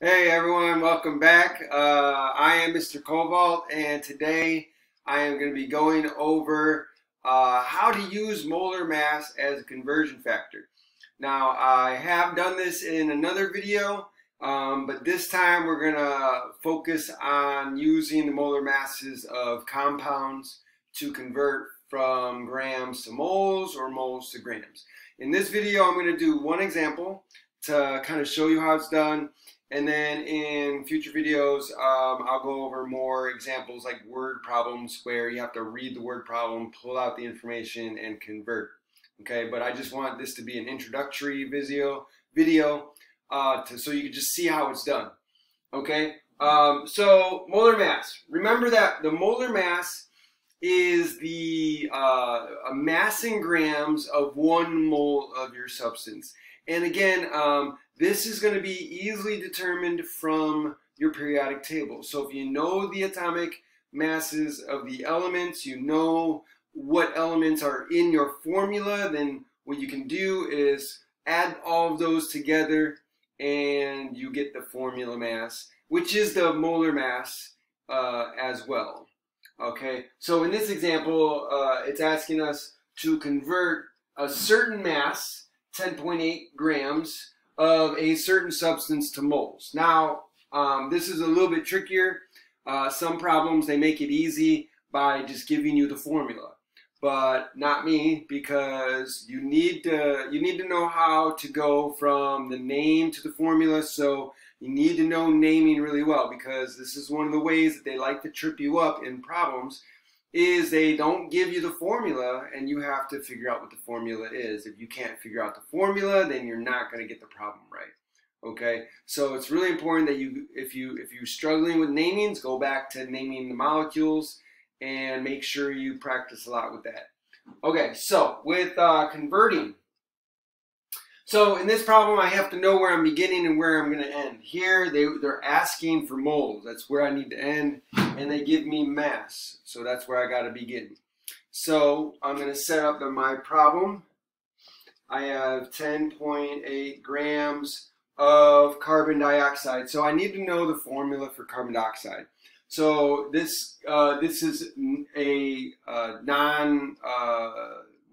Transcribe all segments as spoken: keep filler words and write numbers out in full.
Hey everyone, welcome back. Uh, I am Mister Covalt, and today I am going to be going over uh, how to use molar mass as a conversion factor. Now, I have done this in another video, um, but this time we're going to focus on using the molar masses of compounds to convert from grams to moles or moles to grams. In this video, I'm going to do one example to kind of show you how it's done, and then in future videos um, I'll go over more examples like word problems where you have to read the word problem, pull out the information, and convert. Okay, but I just want this to be an introductory video video uh, to, so you can just see how it's done. Okay, um, so molar mass, remember that the molar mass is the uh, mass in grams of one mole of your substance. And again, um, this is going to be easily determined from your periodic table. So if you know the atomic masses of the elements, you know what elements are in your formula, then what you can do is add all of those together and you get the formula mass, which is the molar mass uh, as well. Okay, so in this example, uh, it's asking us to convert a certain mass, ten point eight grams, of a certain substance to moles. Now, um, this is a little bit trickier. Uh, some problems, they make it easy by just giving you the formula, but not me, because you need to, you need to know how to go from the name to the formula, so you need to know naming really well, because this is one of the ways that they like to trip you up in problems, is they don't give you the formula and you have to figure out what the formula is. If you can't figure out the formula, then you're not going to get the problem right. Okay, so it's really important that you, if you if you're struggling with namings, go back to naming the molecules and make sure you practice a lot with that. Okay, so with uh, converting, so in this problem I have to know where I'm beginning and where I'm going to end. Here they, they're asking for moles, that's where I need to end, and they give me mass, so that's where I got to begin. So I'm going to set up my problem. I have ten point eight grams of carbon dioxide, so I need to know the formula for carbon dioxide. So this uh, this is a uh, non uh,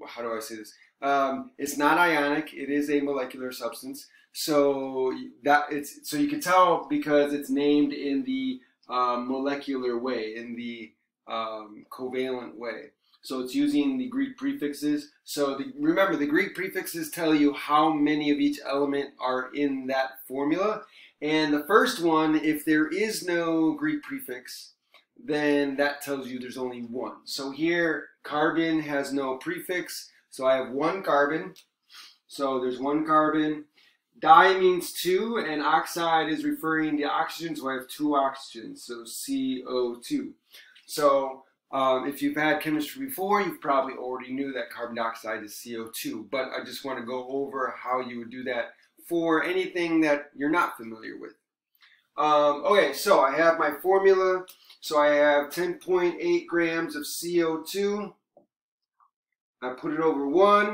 how do I say this? Um, it's not ionic. It is a molecular substance. So that it's so you can tell because it's named in the Um, molecular way, in the um, covalent way. So it's using the Greek prefixes. So the, remember, the Greek prefixes tell you how many of each element are in that formula. And the first one, if there is no Greek prefix, then that tells you there's only one. So here, carbon has no prefix. So I have one carbon. So there's one carbon. Di means two, and oxide is referring to oxygen, so I have two oxygens, so C O two. So um, if you've had chemistry before, you probably already knew that carbon dioxide is C O two, but I just want to go over how you would do that for anything that you're not familiar with. Um, okay, so I have my formula. So I have ten point eight grams of C O two. I put it over one,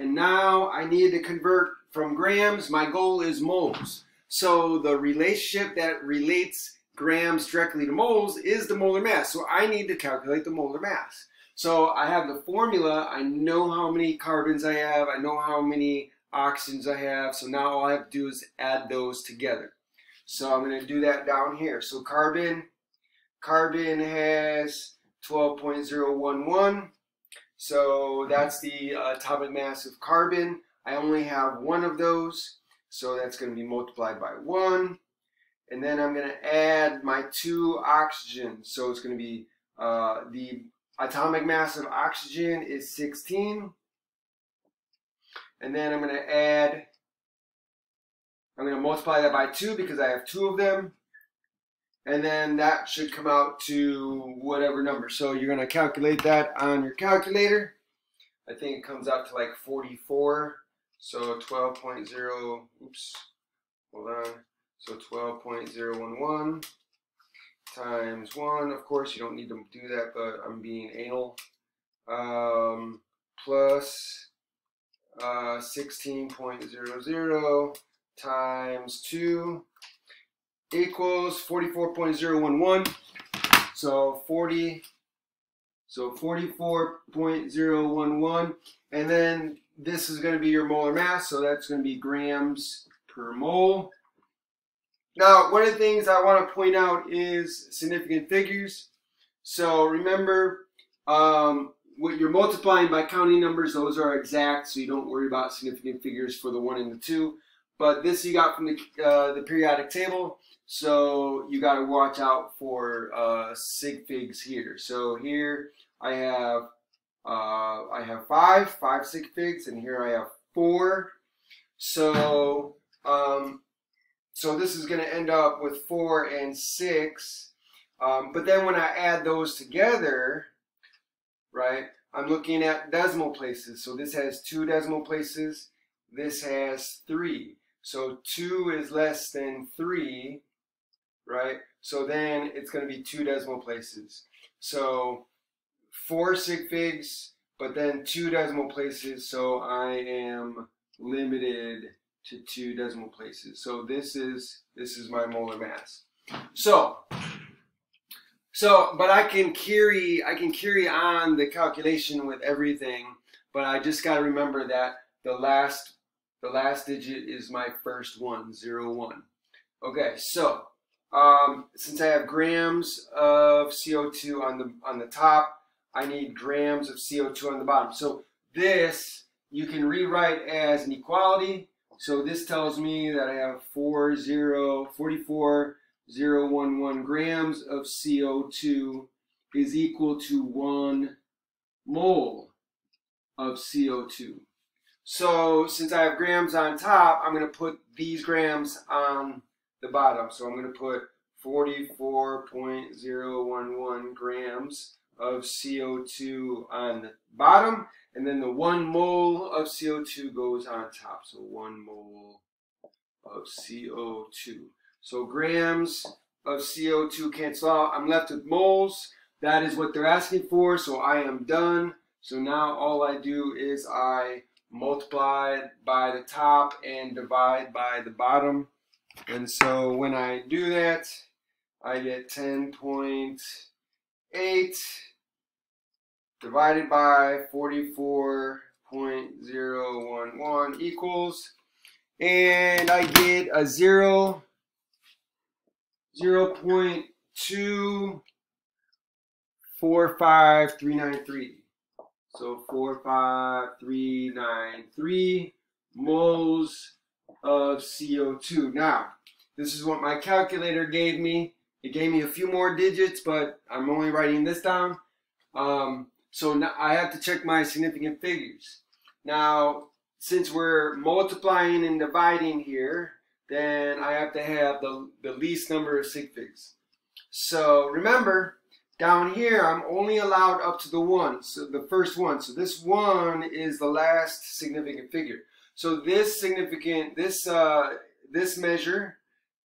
and now I need to convert from grams, my goal is moles. So the relationship that relates grams directly to moles is the molar mass. So I need to calculate the molar mass. So I have the formula. I know how many carbons I have. I know how many oxygens I have. So now all I have to do is add those together. So I'm going to do that down here. So carbon, carbon has twelve point zero one one. So that's the atomic mass of carbon. I only have one of those, so that's going to be multiplied by one. And then I'm going to add my two oxygens. So it's going to be uh, the atomic mass of oxygen is sixteen. And then I'm going to add, I'm going to multiply that by two because I have two of them. And then that should come out to whatever number. So you're going to calculate that on your calculator. I think it comes out to like forty-four. So twelve point zero, oops, hold on. So twelve point zero one one times one. Of course, you don't need to do that, but I'm being anal. Um, plus uh, sixteen point zero zero times two equals forty-four point zero one one. So forty, so forty-four point zero one one. And then this is going to be your molar mass, so that's going to be grams per mole. Now, one of the things I want to point out is significant figures. So remember, um, what you're multiplying by counting numbers, those are exact, so you don't worry about significant figures for the one and the two. But this you got from the, uh, the periodic table, so you got to watch out for uh, sig figs here. So here I have uh, I have five, five sig figs, and here I have four. So um, so this is going to end up with four and six. Um, but then when I add those together, right, I'm looking at decimal places. So this has two decimal places. This has three. So two is less than three, right? So then it's going to be two decimal places. So four sig figs, but then two decimal places. So I am limited to two decimal places. So this is, this is my molar mass. So... So, but I can carry, I can carry on the calculation with everything, but I just got to remember that the last, the last digit is my first one, zero one. Okay, so um, since I have grams of C O two on the on the top, I need grams of C O two on the bottom. So this you can rewrite as an equality. So this tells me that I have four zero forty four. zero point zero one one grams of C O two is equal to one mole of C O two. So since I have grams on top, I'm going to put these grams on the bottom. So I'm going to put forty-four point zero one one grams of C O two on the bottom, and then the one mole of C O two goes on top. So one mole of C O two. So grams of C O two cancel out. I'm left with moles. That is what they're asking for, so I am done. So now all I do is I multiply by the top and divide by the bottom. And so when I do that, I get ten point eight divided by forty-four point zero one one equals, and I get a zero. zero point two four five three nine three. So four five three nine three moles of C O two. Now, this is what my calculator gave me. It gave me a few more digits, but I'm only writing this down. Um, so now I have to check my significant figures. Now, since we're multiplying and dividing here, then I have to have the, the least number of sig figs. So remember, down here I'm only allowed up to the one, so the first one. So this one is the last significant figure. So this significant, this uh, this measure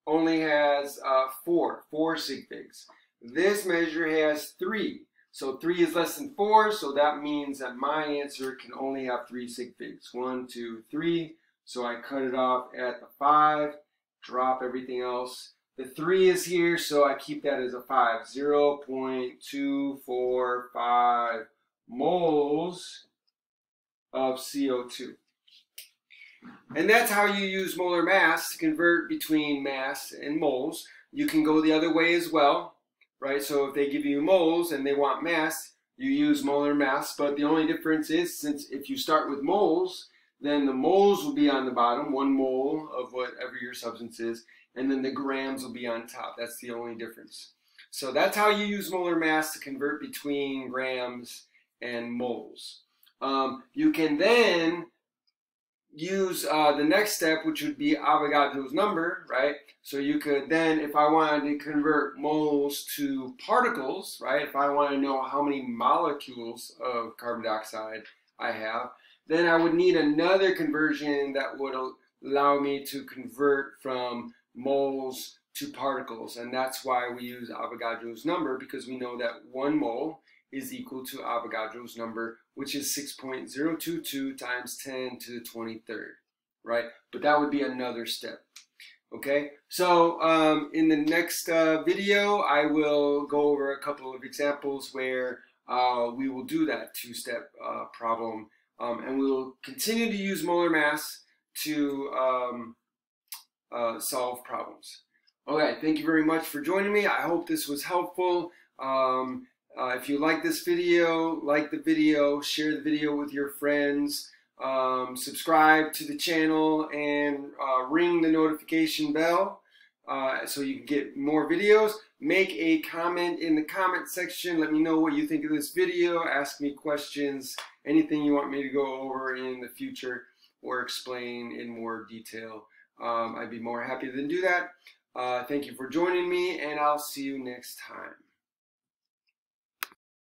only has uh, four, four sig figs. This measure has three. So three is less than four, so that means that my answer can only have three sig figs. One, two, three. So I cut it off at the five, drop everything else. The three is here, so I keep that as a five. zero point two four five moles of C O two. And that's how you use molar mass to convert between mass and moles. You can go the other way as well, right? So if they give you moles and they want mass, you use molar mass. But the only difference is, since if you start with moles, then the moles will be on the bottom, one mole of whatever your substance is, and then the grams will be on top. That's the only difference. So that's how you use molar mass to convert between grams and moles. Um, you can then use uh, the next step, which would be Avogadro's number, right? So you could then, if I wanted to convert moles to particles, right? If I want to know how many molecules of carbon dioxide I have, then I would need another conversion that would allow me to convert from moles to particles. And that's why we use Avogadro's number, because we know that one mole is equal to Avogadro's number, which is six point zero two two times ten to the twenty-third, right? But that would be another step. Okay, so um, in the next uh, video, I will go over a couple of examples where uh, we will do that two-step uh, problem, um, and we will continue to use molar mass to um, uh, solve problems. Okay, thank you very much for joining me. I hope this was helpful. Um, uh, if you like this video, like the video, share the video with your friends. Um, subscribe to the channel and uh, ring the notification bell uh, so you can get more videos. Make a comment in the comment section. Let me know what you think of this video. Ask me questions, anything you want me to go over in the future or explain in more detail. Um, I'd be more happy than do that. Uh, thank you for joining me, and I'll see you next time.